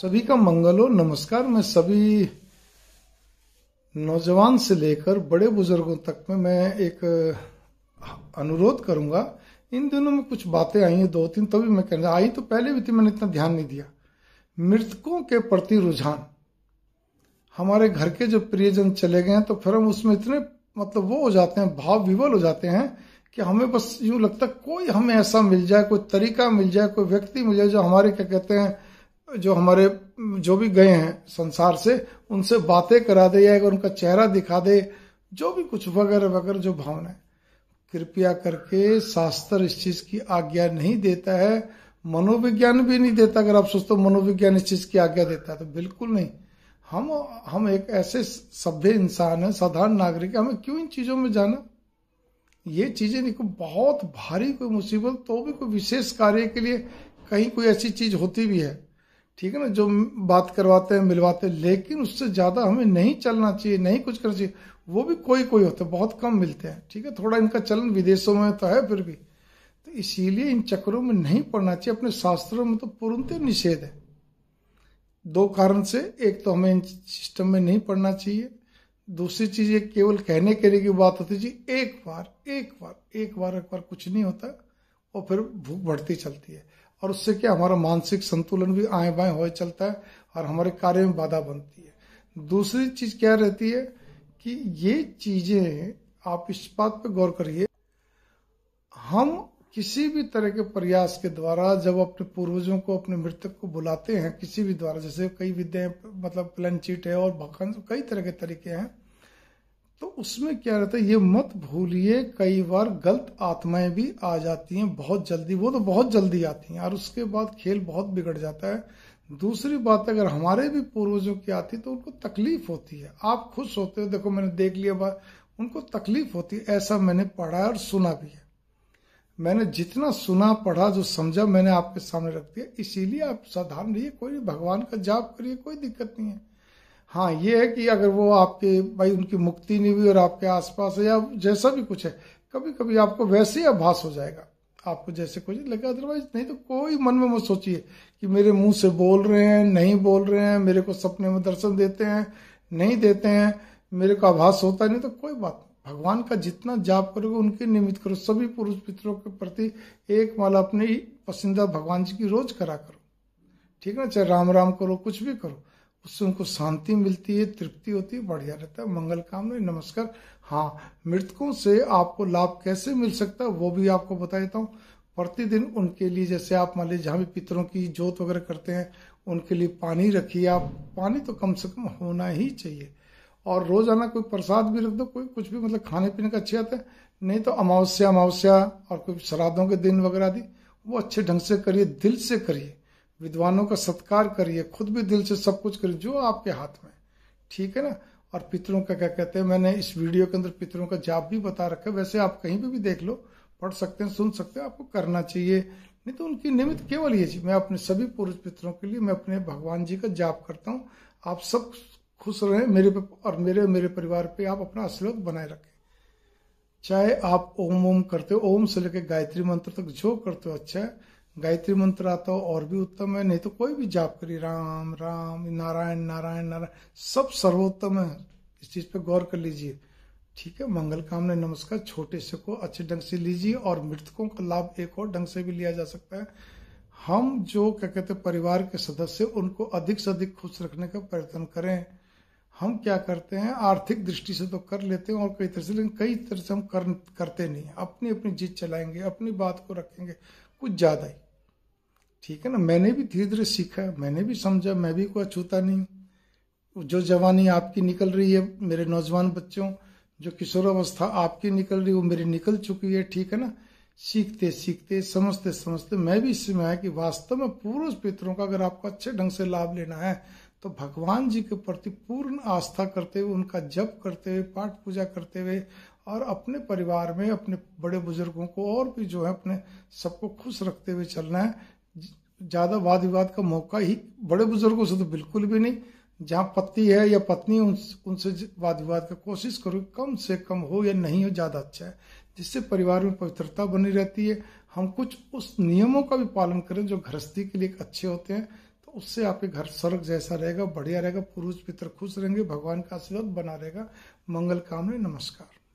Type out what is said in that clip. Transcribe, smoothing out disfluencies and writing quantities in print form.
सभी का मंगल हो। नमस्कार। मैं सभी नौजवान से लेकर बड़े बुजुर्गों तक में मैं एक अनुरोध करूंगा। इन दिनों में कुछ बातें आई हैं दो तीन, तभी मैं कहना आई तो पहले भी थी, मैंने इतना ध्यान नहीं दिया। मृतकों के प्रति रुझान, हमारे घर के जो प्रियजन चले गए हैं तो फिर हम उसमें इतने मतलब वो हो जाते हैं, भाव विवल हो जाते हैं कि हमें बस यूं लगता कोई हमें ऐसा मिल जाए, कोई तरीका मिल जाए, कोई व्यक्ति मिल जाए जो हमारे क्या कहते हैं जो हमारे जो भी गए हैं संसार से उनसे बातें करा दे या उनका चेहरा दिखा दे, जो भी कुछ वगैरह वगैरह जो भावना है। कृपया करके शास्त्र इस चीज की आज्ञा नहीं देता है, मनोविज्ञान भी नहीं देता। अगर आप सोचते हो मनोविज्ञान इस चीज की आज्ञा देता है तो बिल्कुल नहीं। हम एक ऐसे सभ्य इंसान है, साधारण नागरिक है, हमें क्यों इन चीजों में जाना। ये चीजें देखो बहुत भारी कोई मुसीबत तो भी कोई विशेष कार्य के लिए कहीं कोई ऐसी चीज होती भी है, ठीक है ना, जो बात करवाते हैं मिलवाते हैं, लेकिन उससे ज्यादा हमें नहीं चलना चाहिए, नहीं कुछ करना चाहिए। वो भी कोई कोई होते हैं, बहुत कम मिलते हैं, ठीक है, थोड़ा इनका चलन विदेशों में तो है फिर भी, तो इसीलिए इन चक्करों में नहीं पड़ना चाहिए। अपने शास्त्रों में तो पूर्णतः निषेध है। दो कारण से, एक तो हमें इन सिस्टम में नहीं पड़ना चाहिए, दूसरी चीज ये केवल कहने कहने की बात होती जी, एक बार कुछ नहीं होता और फिर भूख बढ़ती चलती है और उससे क्या हमारा मानसिक संतुलन भी आए बाएं हो चलता है और हमारे कार्य में बाधा बनती है। दूसरी चीज क्या रहती है कि ये चीजें आप इस बात पे गौर करिए, हम किसी भी तरह के प्रयास के द्वारा जब अपने पूर्वजों को अपने मृतक को बुलाते हैं किसी भी द्वारा, जैसे कई विद्याएं मतलब प्लान चीट है और भखंड कई तरह के तरीके हैं, तो उसमें क्या रहता है ये मत भूलिए, कई बार गलत आत्माएं भी आ जाती हैं बहुत जल्दी, वो तो बहुत जल्दी आती हैं और उसके बाद खेल बहुत बिगड़ जाता है। दूसरी बात, अगर हमारे भी पूर्वजों की आती तो उनको तकलीफ होती है। आप खुश होते हो, देखो मैंने देख लिया बात, उनको तकलीफ होती है, ऐसा मैंने पढ़ा है और सुना भी है। मैंने जितना सुना पढ़ा जो समझा मैंने आपके सामने रख दिया। इसीलिए आप सावधान रहिए, कोई नहीं, भगवान का जाप करिए, कोई दिक्कत नहीं है। हाँ ये है कि अगर वो आपके भाई उनकी मुक्ति नहीं हुई और आपके आसपास है या जैसा भी कुछ है, कभी कभी आपको वैसे ही आभास हो जाएगा, आपको जैसे कुछ लगे, अदरवाइज नहीं तो कोई मन में मत सोचिए कि मेरे मुंह से बोल रहे हैं नहीं बोल रहे हैं, मेरे को सपने में दर्शन देते हैं नहीं देते हैं, मेरे को आभास होता नहीं, तो कोई बात नहीं। भगवान का जितना जाप करोगे उनके निमित्त करो। सभी पुरुष पितरों के प्रति एक माला अपने पसंदीदा भगवान जी की रोज करा करो, ठीक है ना, चाहे राम राम करो कुछ भी करो, उससे उनको शांति मिलती है, तृप्ति होती है, बढ़िया रहता है, मंगल कामना। नमस्कार। हाँ, मृतकों से आपको लाभ कैसे मिल सकता है वो भी आपको बता देता हूँ। प्रतिदिन उनके लिए जैसे आप मान लीजिए जहाँ भी पितरों की जोत वगैरह करते हैं उनके लिए पानी रखिए आप, पानी तो कम से कम होना ही चाहिए, और रोजाना कोई प्रसाद भी रख दो, कोई कुछ भी मतलब खाने पीने का अच्छी आता है, नहीं तो अमावस्या और कोई श्राद्धों के दिन वगैरह आदि वो अच्छे ढंग से करिए, दिल से करिए, विद्वानों का सत्कार करिए, खुद भी दिल से सब कुछ करिए जो आपके हाथ में, ठीक है ना। और पितरों का क्या कहते हैं, मैंने इस वीडियो के अंदर पितरों का जाप भी बता रखा है, वैसे आप कहीं पे भी देख लो, पढ़ सकते हैं, सुन सकते हैं, आपको करना चाहिए। नहीं तो उनकी निमित्त केवल ये चीज, मैं अपने सभी पुरुष पितरों के लिए मैं अपने भगवान जी का जाप करता हूँ। आप सब खुश रहें मेरे पे और मेरे परिवार पे। आप अपना आशीर्वाद बनाए रखें, चाहे आप ओम करते हो, ओम से लेकर गायत्री मंत्र तक जो करते हो अच्छा है, गायत्री मंत्र आता हो और भी उत्तम है, नहीं तो कोई भी जाप करिए, राम राम नारायण नारायण नारायण सब सर्वोत्तम है। इस चीज पे गौर कर लीजिए, ठीक है। मंगल कामना। नमस्कार। छोटे से को अच्छे ढंग से लीजिए और मृतकों का लाभ एक और ढंग से भी लिया जा सकता है। हम जो क्या कहते हैं परिवार के सदस्य उनको अधिक से अधिक खुश रखने का प्रयत्न करें। हम क्या करते हैं आर्थिक दृष्टि से तो कर लेते हैं और कई तरह से, लेकिन कई तरह से हम करते नहीं, अपनी अपनी जिद चलाएंगे, अपनी बात को रखेंगे कुछ ज्यादा ही, ठीक है ना। मैंने भी धीरे धीरे सीखा, मैंने भी समझा, मैं भी कोई अछूता नहीं हूँ। जो जवानी आपकी निकल रही है मेरे नौजवान बच्चों, जो किशोरावस्था आपकी निकल रही है वो मेरी निकल चुकी है, ठीक है ना। सीखते सीखते समझते समझते मैं भी इसमें आया कि वास्तव में पूर्व पितरों का अगर आपको अच्छे ढंग से लाभ लेना है तो भगवान जी के प्रति पूर्ण आस्था करते हुए, उनका जप करते हुए, पाठ पूजा करते हुए और अपने परिवार में अपने बड़े बुजुर्गों को और भी जो है अपने सबको खुश रखते हुए चलना है। ज्यादा वाद विवाद का मौका ही बड़े बुजुर्गों से तो बिल्कुल भी नहीं, जहां पति है या पत्नी उनसे वाद विवाद का कोशिश करो, कम से कम हो या नहीं हो ज्यादा अच्छा है, जिससे परिवार में पवित्रता बनी रहती है। हम कुछ उस नियमों का भी पालन करें जो गृहस्थी के लिए अच्छे होते हैं, तो उससे आपके घर स्वर्ग जैसा रहेगा, बढ़िया रहेगा, पुरुष पितर खुश रहेंगे, भगवान का आशीर्वाद बना रहेगा। मंगल कामना, नमस्कार।